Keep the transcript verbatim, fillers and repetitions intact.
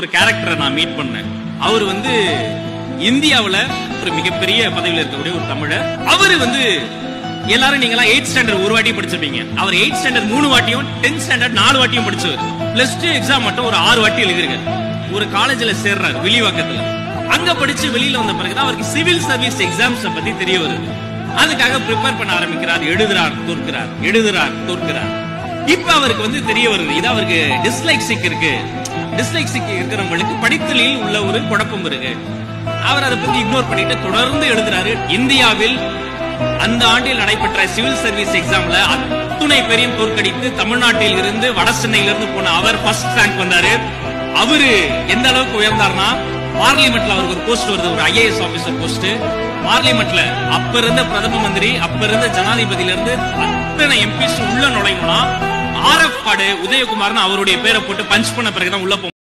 ஒரு கேரக்டரை நான் மீட் பண்ணேன். அவர் வந்து இந்தியாவில் ஒரு மிகப்பெரிய பதவியில் இருக்கக்கூடிய ஒரு தமிழர். அவரு வந்து எல்லாரும் நீங்க எல்லாம் எயிட் ஸ்டாண்டர்ட் ஒரு வாட்டியும் படிச்சிருப்பீங்க. அவர் எயிட் ஸ்டாண்டர்ட் மூணு வாட்டியும் டென்த் ஸ்டாண்டர்ட் நாலு வாட்டியும் படிச்சவர். பிளஸ் டூ எக்ஸாம் மட்டும் ஒரு ஆறு வாட்டி எழுதிருக்காரு. ஒரு காலேஜில் சேர்றாரு வெளிவாக்கத்துல. அங்க படிச்சு வெளியில வந்த பிறகுதான் அவருக்கு சிவில் சர்வீஸ் எக்ஸாம்ஸ் பத்தி தெரிய வருது. அதுக்காக ப்ரிப்பேர் பண்ண ஆரம்பிக்கிறார். எழுதுறார் தோற்கிறார், எழுதுறார் தோற்கிறார். இப்ப அவருக்கு வந்து தெரிய வருது இது அவருக்கு டிஸ்லைக்ஸிக் இருக்கு. டிஸ்லைக்ஸிக் இருக்கிறவங்களுக்கு படித்தலில் உள்ள ஒரு குழப்பம் இருக்கு. அவர் அதை பத்தி இக்னோர் பண்ணிட்டு தொடர்ந்து எழுதுறாரு. இந்தியாவில் அந்த ஆண்டில் நடைபெற்ற சிவில் சர்வீஸ் எக்ஸாம்ல அத்துணை பேரையும் தோற்கடித்து தமிழ்நாட்டில் இருந்து வட சென்னையிலிருந்து போன அவர் ஃபர்ஸ்ட் ரேங்க் வந்தாரு. அவரு எந்த அளவுக்கு உயர்ந்தார்னா பார்லிமெண்ட்ல அவருக்கு ஒரு போஸ்ட் வருது, ஒரு ஐஏஎஸ் ஆபீசர் போஸ்ட் பார்லிமெண்ட்ல. அப்ப இருந்த பிரதம மந்திரி, அப்ப இருந்த ஜனாதிபதியில இருந்து அத்தனை எம்பிஸ் உள்ள நுழையணும்னா ஆர் எஃப் காடு உதயகுமார்னு அவருடைய பேரை போட்டு பஞ்ச் பண்ண பிறகுதான் உள்ள போகும்.